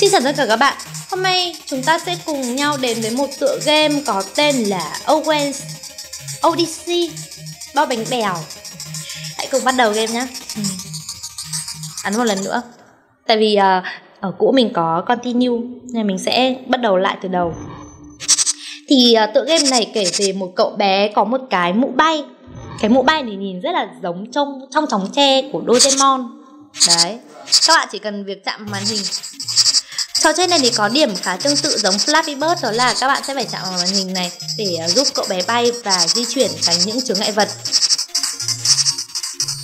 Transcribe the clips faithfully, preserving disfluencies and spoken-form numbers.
Xin chào tất cả các bạn. Hôm nay chúng ta sẽ cùng nhau đến với một tựa game có tên là Owen's Odyssey, bao bánh bèo. Hãy cùng bắt đầu game nhé. Ừ. Ấn một lần nữa. Tại vì uh, ở cũ mình có continue nên mình sẽ bắt đầu lại từ đầu. Thì uh, tựa game này kể về một cậu bé có một cái mũ bay. Cái mũ bay này nhìn rất là giống trong trong chóng tre của Doraemon. Đấy. Các bạn chỉ cần việc chạm màn hình. Trò chơi này thì có điểm khá tương tự giống Flappy Bird, đó là các bạn sẽ phải chạm vào màn hình này để giúp cậu bé bay và di chuyển tránh những chướng ngại vật.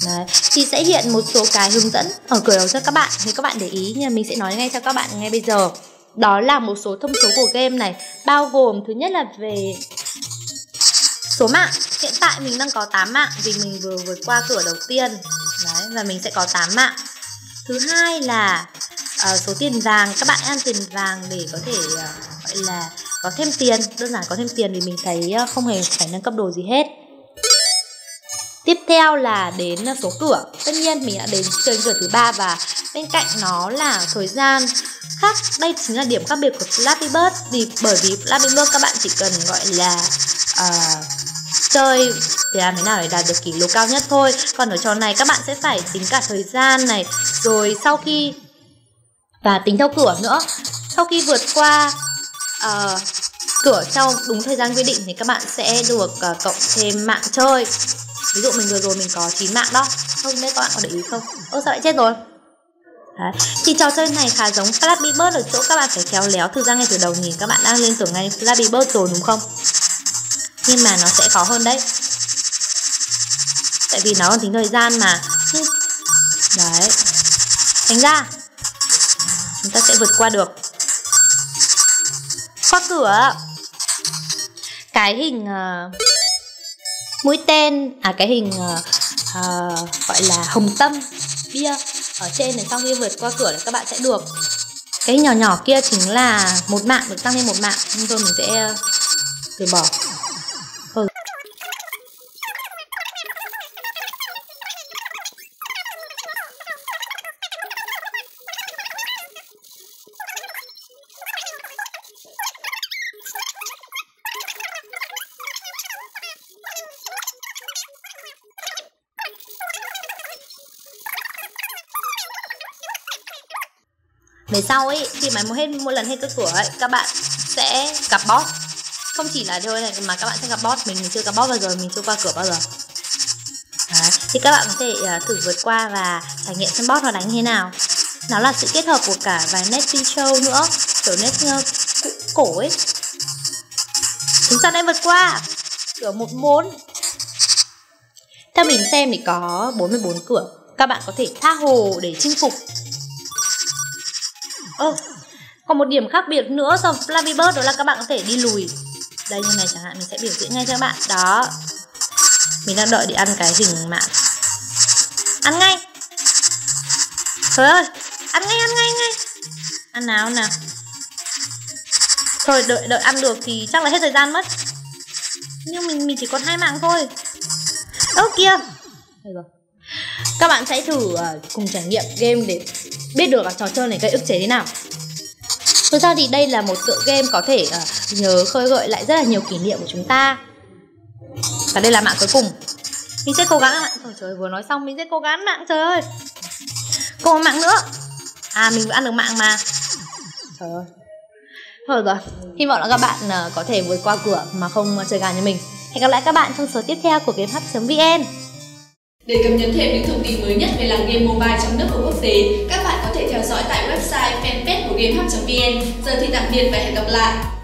Đấy. Thì sẽ hiện một số cái hướng dẫn ở cửa đầu cho các bạn, nếu các bạn để ý, nhưng mình sẽ nói ngay cho các bạn ngay bây giờ. Đó là một số thông số của game này, bao gồm thứ nhất là về số mạng. Hiện tại mình đang có tám mạng vì mình vừa vượt qua cửa đầu tiên. Đấy, và mình sẽ có tám mạng. Thứ hai là uh, số tiền vàng, các bạn ăn tiền vàng để có thể uh, gọi là có thêm tiền, đơn giản có thêm tiền thì mình thấy uh, không hề phải nâng cấp đồ gì hết. Tiếp theo là đến uh, số cửa, tất nhiên mình đã đến chơi cửa thứ ba và bên cạnh nó là thời gian khác. Đây chính là điểm khác biệt của Flappy Bird, vì bởi vì Flappy Bird các bạn chỉ cần gọi là uh, chơi để làm thế nào để đạt được kỷ lục cao nhất thôi. Còn ở trò này các bạn sẽ phải tính cả thời gian này, rồi sau khi và tính theo cửa nữa. Sau khi vượt qua uh, cửa trong đúng thời gian quy định thì các bạn sẽ được uh, cộng thêm mạng chơi. Ví dụ mình vừa rồi mình có chín mạng đó. Không biết các bạn có để ý không? Ơ sao lại chết rồi? Đấy. Thì trò chơi này khá giống Flappy Bird ở chỗ các bạn phải khéo léo. Thực ra ngay từ đầu nhìn các bạn đang lên tưởng ngay Flappy Bird rồi đúng không? Nhưng mà nó sẽ khó hơn đấy, tại vì nó còn tính thời gian mà. Đấy, thành ra chúng ta sẽ vượt qua được qua cửa. Cái hình uh, mũi tên, à cái hình uh, uh, gọi là hồng tâm bia ở trên này, sau khi vượt qua cửa các bạn sẽ được cái nhỏ nhỏ kia, chính là một mạng được tăng lên một mạng, nhưng thôi mình sẽ uh, từ bỏ. Về sau ấy, khi mà hết mỗi lần hết cái cửa ấy, các bạn sẽ gặp boss. Không chỉ là thôi này mà các bạn sẽ gặp boss. Mình, mình chưa gặp boss bao giờ, mình chưa qua cửa bao giờ. Đấy. Thì các bạn có thể uh, thử vượt qua và trải nghiệm xem boss nó đánh như thế nào. Nó là sự kết hợp của cả vài nét show nữa, kiểu nét uh, cổ ấy. Chúng ta đã vượt qua cửa một bốn. Theo mình xem thì có bốn mươi bốn cửa. Các bạn có thể tha hồ để chinh phục. Ơ, oh, còn một điểm khác biệt nữa so với Flappy Bird đó là các bạn có thể đi lùi. Đây như này chẳng hạn, mình sẽ biểu diễn ngay cho các bạn. Đó, mình đang đợi để ăn cái hình mạng. Ăn ngay. Trời ơi, ăn ngay, ăn ngay, ngay. Ăn nào, ăn nào. Thôi, đợi, đợi ăn được thì chắc là hết thời gian mất. Nhưng mình mình chỉ còn hai mạng thôi. Ơ kìa. Được rồi. Các bạn hãy thử uh, cùng trải nghiệm game để biết được là trò chơi này gây ức chế thế nào. Thực ra thì đây là một tựa game có thể uh, nhớ khơi gợi lại rất là nhiều kỷ niệm của chúng ta. Và đây là mạng cuối cùng. Mình sẽ cố gắng mạng. Trời, trời vừa nói xong mình sẽ cố gắng mạng, trời ơi. Còn mạng nữa. À mình vừa ăn được mạng mà. Trời ơi. Thôi rồi. Hy vọng là các bạn uh, có thể vượt qua cửa mà không chơi gà như mình. Hẹn gặp lại các bạn trong số tiếp theo của GameHub chấm vn. Để cập nhật thêm những thông tin mới nhất về làng game mobile trong nước và quốc tế, các bạn có thể theo dõi tại website fanpage của GameHub chấm vn. Giờ thì tạm biệt và hẹn gặp lại!